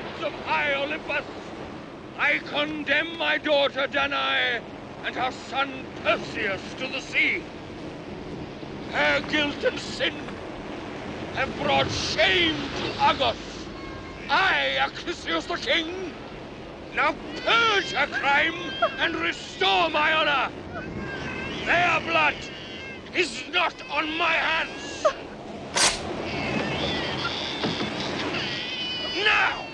gods of high Olympus, I condemn my daughter Danae and her son Perseus to the sea. Her guilt and sin have brought shame to Argos. I, Acrisius the king, now purge her crime and restore my honor. Their blood is not on my hands. Now!